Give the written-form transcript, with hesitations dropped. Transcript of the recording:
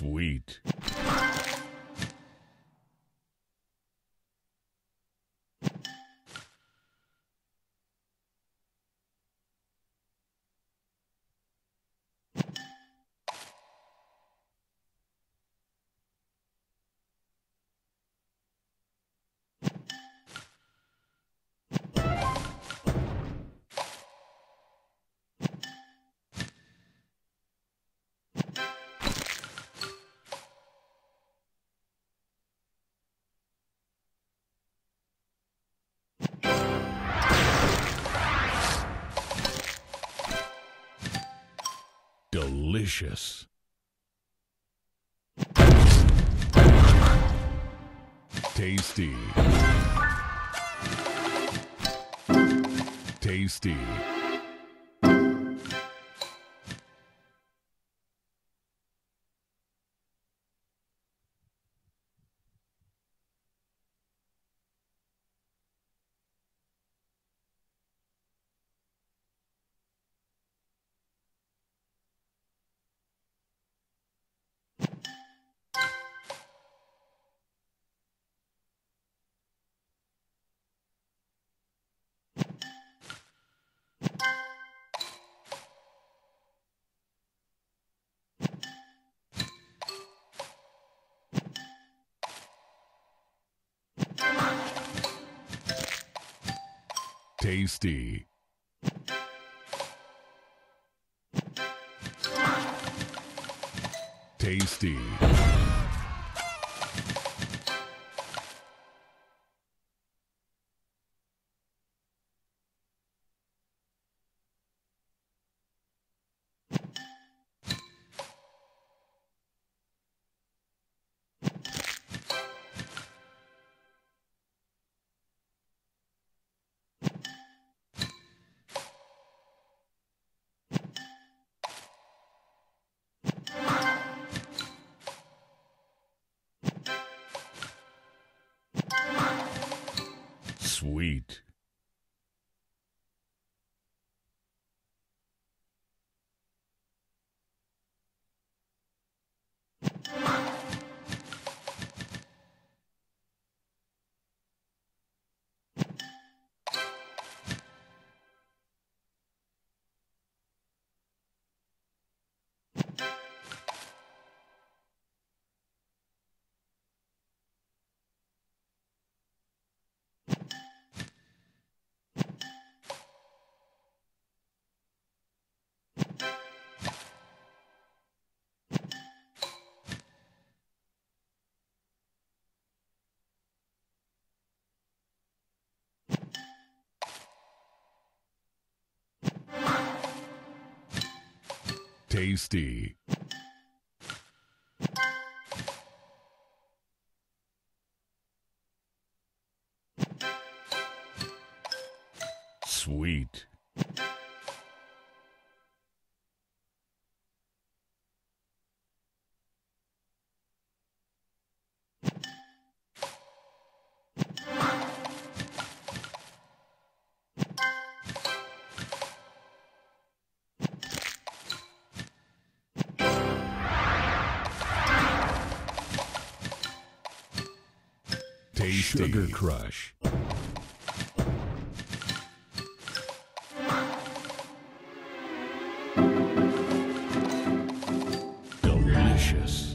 sweet. Delicious. Tasty. Tasty. Tasty. Tasty. Sweet. Tasty. Sweet. Sugar Crush. Delicious.